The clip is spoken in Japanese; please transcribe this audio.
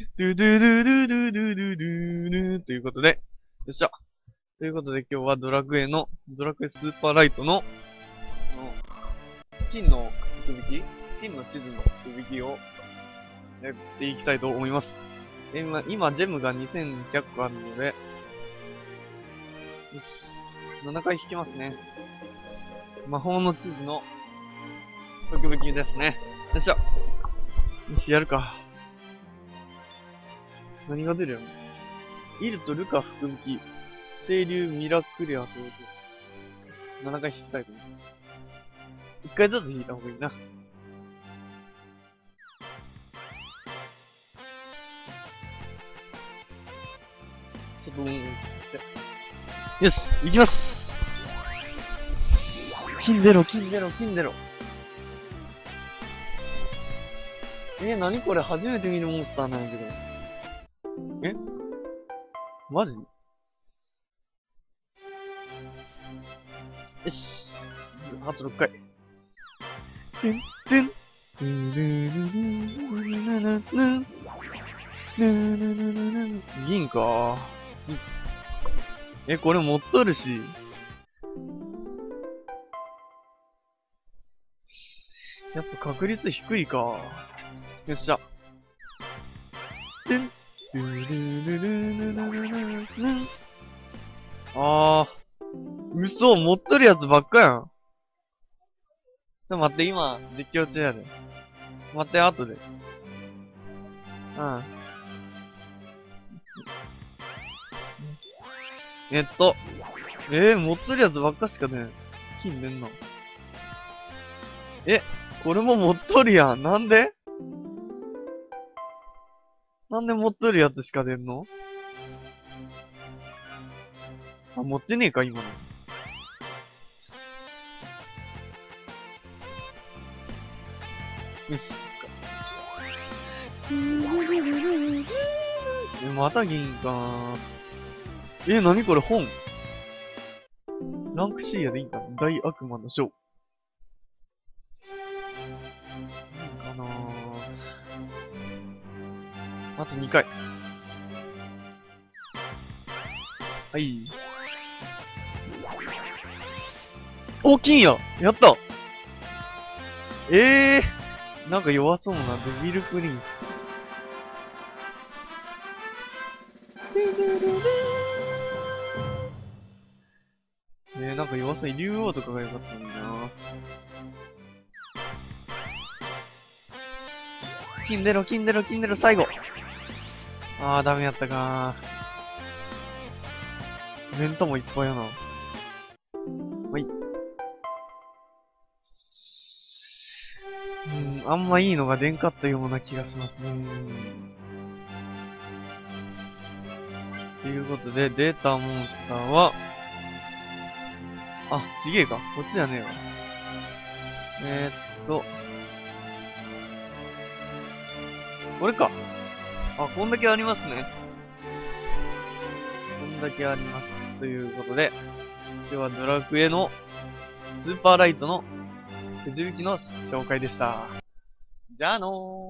ドゥドゥドゥドゥドゥドゥドゥドゥドゥということで、よっしゃ。ということで今日はドラクエスーパーライトの、金の福引き、金の地図の福引きをやっていきたいと思います。今ジェムが2100個あるので、よし。7回引きますね。魔法の地図の福引きですね。よっしゃ。よし、やるか。何が出るよ。イルとルカ福引き。清流ミラクレアということ。7回引きたいと思います。1回ずつ引いた方がいいな。ちょっと、よし、行きます。金出ろ。何これ、初めて見るモンスターなんだけど。マジ？よし。あと6回。てんてん。銀か。これ持っとるし。やっぱ確率低いか。よっしゃ。てん。あー。嘘、持っとるやつばっかやん。ちょっと待って、今、実況中やで。待って、後で。うん。持っとるやつばっかしかね、金出んの。これも持っとるやん。なんで持っとるやつしか出んの？あ、持ってねえか、今の。よし。また銀か。なにこれ、本。ランク C やでいいんかな。大悪魔の書。なんかなあと2回。はい。お、金や！やった！なんか弱そうなデビルプリンス。なんか弱そうに竜王とかが良かったんだな。金出ろ、最後。ダメやったかー。メントもいっぱいやな。はい。あんまいいのが出んかったような気がしますね。ということで、出たモンスターは、ちげえか。こっちじゃねえわ。これか。こんだけありますね。ということで、今日はドラクエのスーパーライトのくじ引きの紹介でした。じゃあのー。